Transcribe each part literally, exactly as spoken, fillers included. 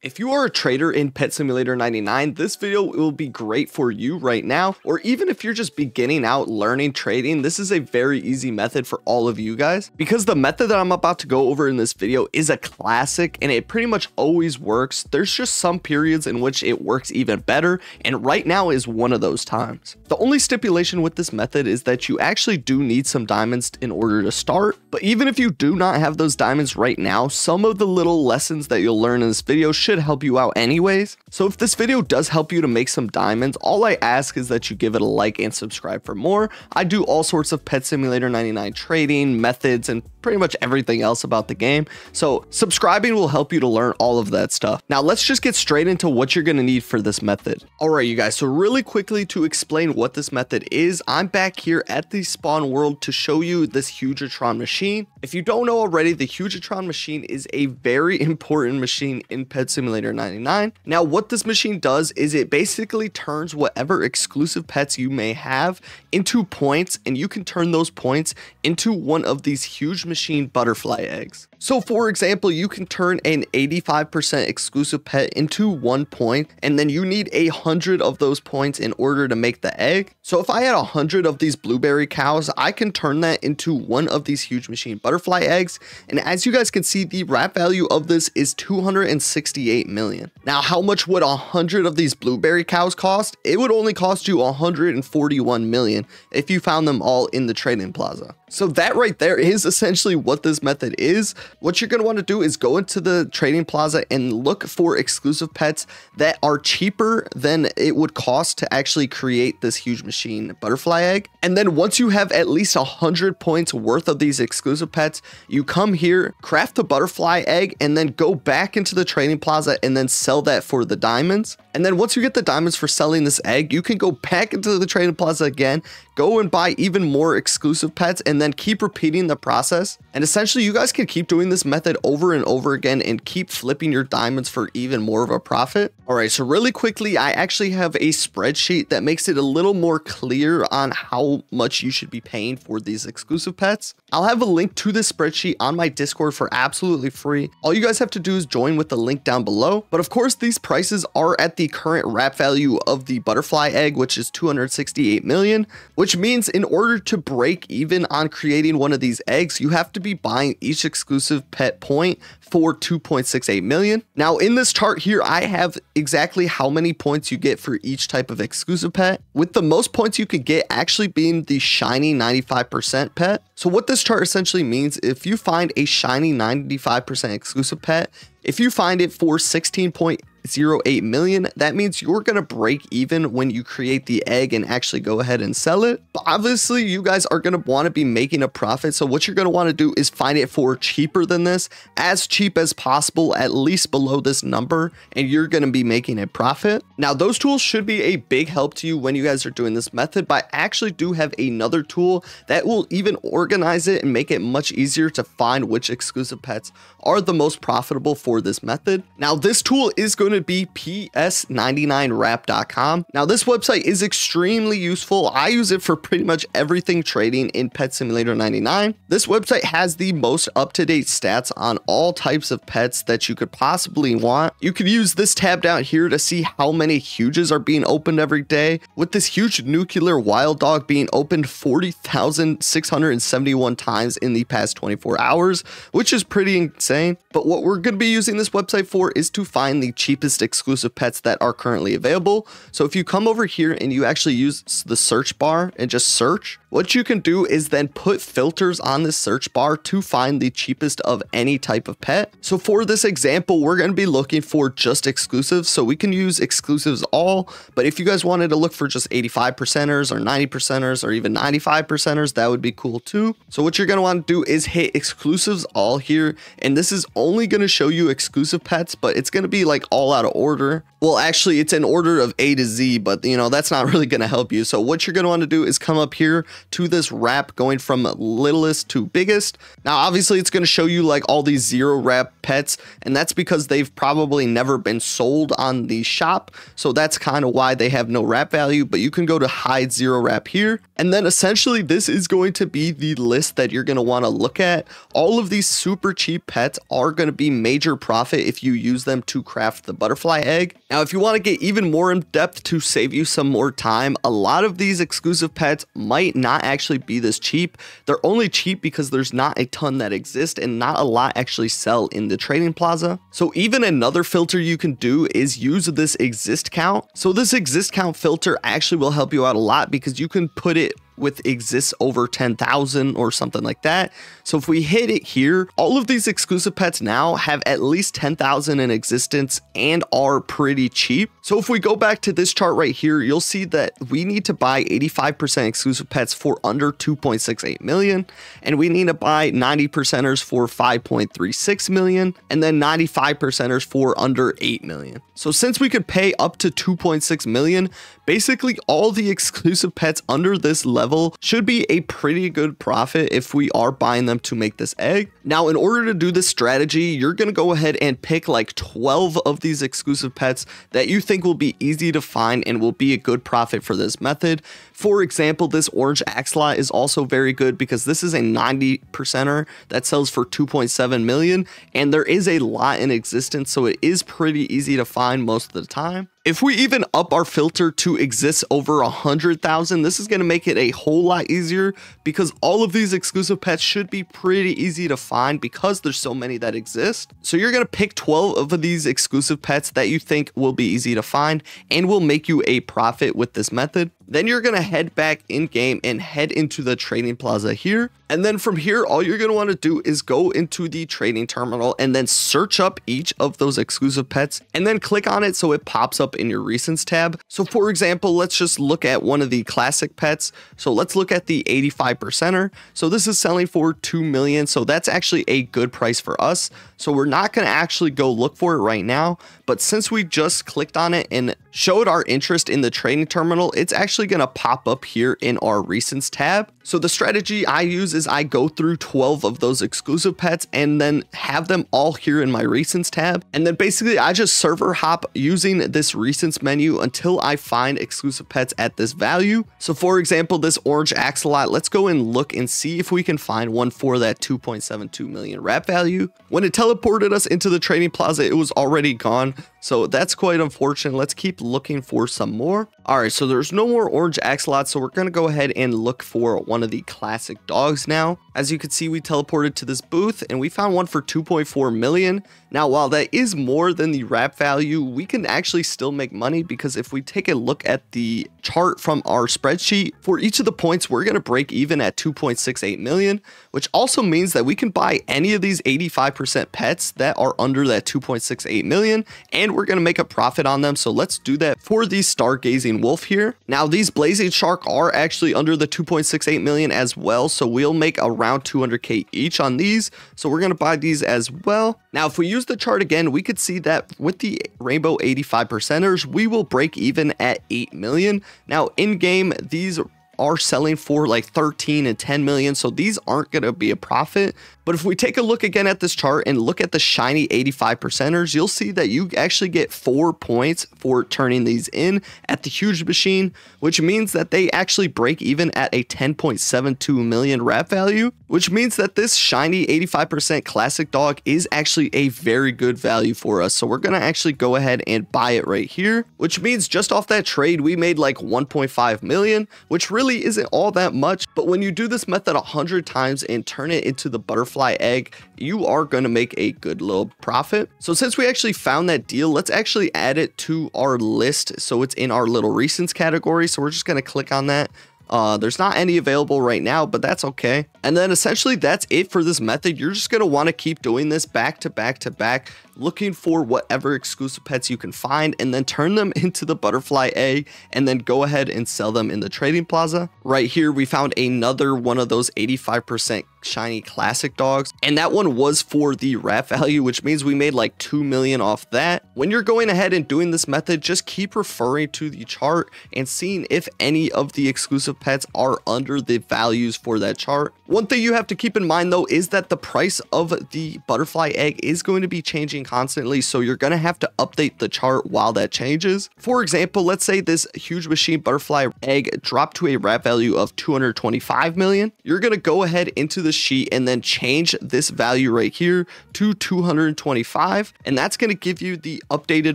If you are a trader in Pet Simulator ninety-nine, this video will be great for you right now, or even if you're just beginning out learning trading. This is a very easy method for all of you guys, because the method that I'm about to go over in this video is a classic and it pretty much always works. There's just some periods in which it works even better, and right now is one of those times. The only stipulation with this method is that you actually do need some diamonds in order to start, but even if you do not have those diamonds right now, some of the little lessons that you'll learn in this video should should help you out anyways. So if this video does help you to make some diamonds, all I ask is that you give it a like and subscribe for more. I do all sorts of Pet Simulator ninety-nine trading methods and pretty much everything else about the game, so subscribing will help you to learn all of that stuff. Now let's just get straight into what you're going to need for this method. All right, you guys, so really quickly to explain what this method is, I'm back here at the spawn world to show you this Hugetron machine. If you don't know already, the Hugetron machine is a very important machine in Pet Simulator Simulator ninety-nine. Now what this machine does is it basically turns whatever exclusive pets you may have into points, and you can turn those points into one of these huge machine butterfly eggs. So for example, you can turn an eighty-five percent exclusive pet into one point, and then you need a hundred of those points in order to make the egg. So if I had a hundred of these blueberry cows, I can turn that into one of these huge machine butterfly eggs. And as you guys can see, the wrap value of this is two hundred sixty-eight million. Now, how much would a hundred of these blueberry cows cost? It would only cost you one hundred forty-one million if you found them all in the trading plaza. So that right there is essentially what this method is. What you're going to want to do is go into the trading plaza and look for exclusive pets that are cheaper than it would cost to actually create this huge machine butterfly egg. And then once you have at least one hundred points worth of these exclusive pets, you come here, craft the butterfly egg, and then go back into the trading plaza and then sell that for the diamonds. And then once you get the diamonds for selling this egg, you can go back into the trading plaza again, go and buy even more exclusive pets, and then keep repeating the process. And essentially you guys can keep doing this method over and over again and keep flipping your diamonds for even more of a profit. All right, so really quickly, I actually have a spreadsheet that makes it a little more clear on how much you should be paying for these exclusive pets. I'll have a link to this spreadsheet on my Discord for absolutely free. All you guys have to do is join with the link down below. But of course, these prices are at the current wrap value of the butterfly egg, which is two hundred sixty-eight million, which means in order to break even on creating one of these eggs, you have to be buying each exclusive pet point for two point six eight million. Now in this chart here, I have exactly how many points you get for each type of exclusive pet, with the most points you could get actually being the shiny ninety-five percent pet. So what this chart essentially means, if you find a shiny ninety-five percent exclusive pet, if you find it for sixteen point zero eight million, that means you're going to break even when you create the egg and actually go ahead and sell it. But obviously you guys are going to want to be making a profit, so what you're going to want to do is find it for cheaper than this, as cheap as possible, at least below this number, and you're going to be making a profit. Now those tools should be a big help to you when you guys are doing this method, but I actually do have another tool that will even organize it and make it much easier to find which exclusive pets are the most profitable for this method. Now this tool is going to be P S ninety-nine rap dot com. Now this website is extremely useful. I use it for pretty much everything trading in Pet Simulator ninety-nine. This website has the most up-to-date stats on all types of pets that you could possibly want. You could use this tab down here to see how many huges are being opened every day, with this huge nuclear wild dog being opened forty thousand six hundred seventy-one times in the past twenty-four hours, which is pretty insane. But what we're going to be using this website for is to find the cheapest exclusive pets that are currently available. So if you come over here and you actually use the search bar and just search, what you can do is then put filters on the search bar to find the cheapest of any type of pet. So for this example, we're going to be looking for just exclusives, so we can use exclusives all, but if you guys wanted to look for just eighty-five percenters or ninety percenters or even ninety-five percenters, that would be cool too. So what you're going to want to do is hit exclusives all here, and this is only going to show you exclusive pets, but it's going to be like all all out of order. Well, actually, it's in order of A to Z, but, you know, that's not really going to help you. So what you're going to want to do is come up here to this wrap going from littlest to biggest. Now, obviously, it's going to show you, like, all these zero wrap pets, and that's because they've probably never been sold on the shop. So that's kind of why they have no wrap value, but you can go to hide zero wrap here. And then essentially, this is going to be the list that you're going to want to look at. All of these super cheap pets are going to be major profit if you use them to craft the butterfly egg. Now, if you want to get even more in depth to save you some more time, a lot of these exclusive pets might not actually be this cheap. They're only cheap because there's not a ton that exist and not a lot actually sell in the trading plaza. So even another filter you can do is use this exist count. So this exist count filter actually will help you out a lot because you can put it with exists over ten thousand or something like that. So if we hit it here, all of these exclusive pets now have at least ten thousand in existence and are pretty cheap. So if we go back to this chart right here, you'll see that we need to buy eighty-five percent exclusive pets for under two point six eight million. And we need to buy ninety percenters for five point three six million. And then ninety-five percenters for under eight million. So since we could pay up to two point six million, basically all the exclusive pets under this level should be a pretty good profit if we are buying them to make this egg. Now, in order to do this strategy, you're going to go ahead and pick like twelve of these exclusive pets that you think will be easy to find and will be a good profit for this method. For example, this orange axolot is also very good because this is a ninety percenter that sells for two point seven million, and there is a lot in existence, so it is pretty easy to find most of the time. If we even up our filter to exists over one hundred thousand, this is going to make it a whole lot easier because all of these exclusive pets should be pretty easy to find because there's so many that exist. So you're going to pick twelve of these exclusive pets that you think will be easy to find and will make you a profit with this method. Then you're going to head back in game and head into the trading plaza here. And then from here, all you're going to want to do is go into the trading terminal and then search up each of those exclusive pets and then click on it so it pops up in your recents tab. So for example, let's just look at one of the classic pets. So let's look at the eighty-five percenter. So this is selling for two million. So that's actually a good price for us. So we're not going to actually go look for it right now. But since we just clicked on it and showed our interest in the trading terminal, it's actually going to pop up here in our recents tab. So the strategy I use is I go through twelve of those exclusive pets and then have them all here in my recents tab. And then basically I just server hop using this recents menu until I find exclusive pets at this value. So for example, this orange axolot, let's go and look and see if we can find one for that two point seven two million wrap value. When it teleported us into the trading plaza, it was already gone. So that's quite unfortunate. Let's keep looking for some more. All right, so there's no more orange axolots, so we're going to go ahead and look for one of the classic dogs now. As you can see, we teleported to this booth and we found one for two point four million. Now, while that is more than the wrap value, we can actually still make money because if we take a look at the chart from our spreadsheet, for each of the points, we're going to break even at two point six eight million, which also means that we can buy any of these eighty-five percent pets that are under that two point six eight million and we're going to make a profit on them. So let's do that for the stargazing wolf here. Now these blazing shark are actually under the two point six eight million as well, so we'll make around two hundred K each on these, so we're going to buy these as well. Now if we use the chart again, we could see that with the rainbow eighty-five percenters we will break even at eight million. Now in game these are selling for like thirteen and ten million, so these aren't going to be a profit. But if we take a look again at this chart and look at the shiny eighty-five percenters, you'll see that you actually get four points for turning these in at the huge machine, which means that they actually break even at a ten point seven two million wrap value, which means that this shiny eighty-five percent classic dog is actually a very good value for us. So we're going to actually go ahead and buy it right here, which means just off that trade, we made like one point five million, which really isn't all that much. But when you do this method one hundred times and turn it into the butterfly egg, you are going to make a good little profit. So since we actually found that deal, let's actually add it to our list. So it's in our little recents category. So we're just going to click on that. Uh, there's not any available right now, but that's okay. And then essentially that's it for this method. You're just going to want to keep doing this back to back to back, looking for whatever exclusive pets you can find and then turn them into the butterfly egg and then go ahead and sell them in the trading plaza. Right here, we found another one of those eighty-five percent shiny classic dogs, and that one was for the wrap value, which means we made like two million off that. When you're going ahead and doing this method, just keep referring to the chart and seeing if any of the exclusive pets are under the values for that chart. One thing you have to keep in mind though is that the price of the butterfly egg is going to be changing constantly, so you're going to have to update the chart while that changes. For example, let's say this huge machine butterfly egg dropped to a wrap value of two hundred twenty-five million. You're going to go ahead into the sheet and then change this value right here to two hundred twenty-five, and that's going to give you the updated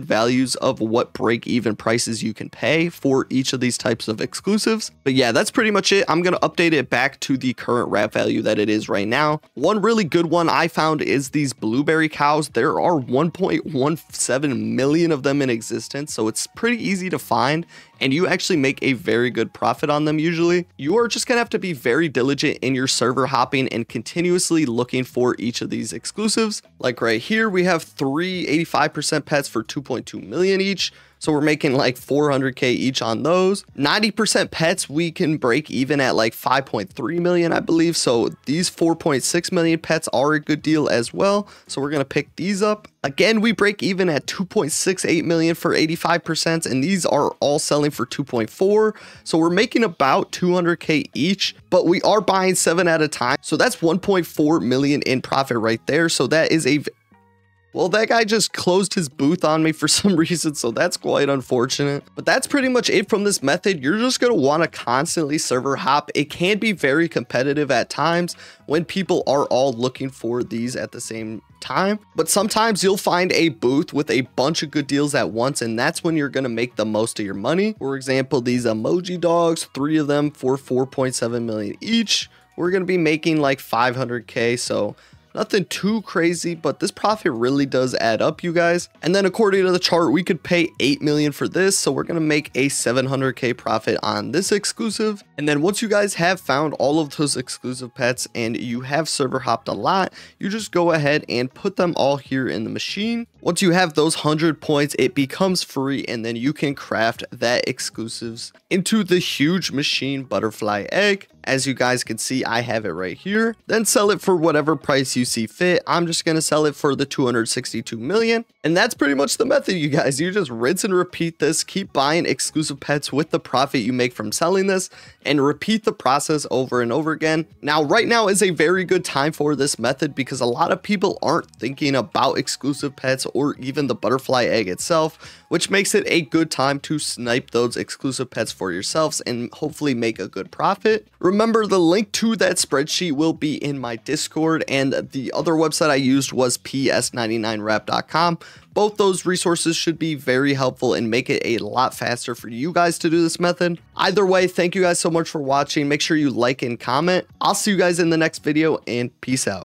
values of what break even prices you can pay for each of these types of exclusives. But yeah, that's pretty much it. I'm going to update it back to the current wrap value that it is right now. One really good one I found is these blueberry cows. There are one point one seven million of them in existence, so it's pretty easy to find, and you actually make a very good profit on them usually. You are just going to have to be very diligent in your server hopping and continuously looking for each of these exclusives. Like right here, we have three eighty-five percent pets for two point two million each. So we're making like four hundred K each on those. ninety percent pets, we can break even at like five point three million, I believe. So these four point six million pets are a good deal as well. So we're going to pick these up. Again, we break even at two point six eight million for eighty-five percent, and these are all selling for two point four. So we're making about two hundred K each, but we are buying seven at a time. So that's one point four million in profit right there. So that is a Well, that guy just closed his booth on me for some reason, so that's quite unfortunate. But that's pretty much it from this method. You're just going to want to constantly server hop. It can be very competitive at times when people are all looking for these at the same time, but sometimes you'll find a booth with a bunch of good deals at once, and that's when you're going to make the most of your money. For example, these emoji dogs, three of them for four point seven million each. We're going to be making like five hundred K, so nothing too crazy, but this profit really does add up, you guys. And then according to the chart, we could pay eight million for this. So we're going to make a seven hundred K profit on this exclusive. And then once you guys have found all of those exclusive pets and you have server hopped a lot, you just go ahead and put them all here in the machine. Once you have those one hundred points, it becomes free, and then you can craft that exclusives into the huge machine butterfly egg. As you guys can see, I have it right here. Then sell it for whatever price you see fit. I'm just going to sell it for the two hundred sixty-two million. And that's pretty much the method, you guys. You just rinse and repeat this. Keep buying exclusive pets with the profit you make from selling this, and repeat the process over and over again. Now, right now is a very good time for this method because a lot of people aren't thinking about exclusive pets or even the butterfly egg itself, which makes it a good time to snipe those exclusive pets for yourselves and hopefully make a good profit. Remember, the link to that spreadsheet will be in my Discord, and the other website I used was P S ninety-nine rap dot com. Both those resources should be very helpful and make it a lot faster for you guys to do this method. Either way, thank you guys so much for watching. Make sure you like and comment. I'll see you guys in the next video, and peace out.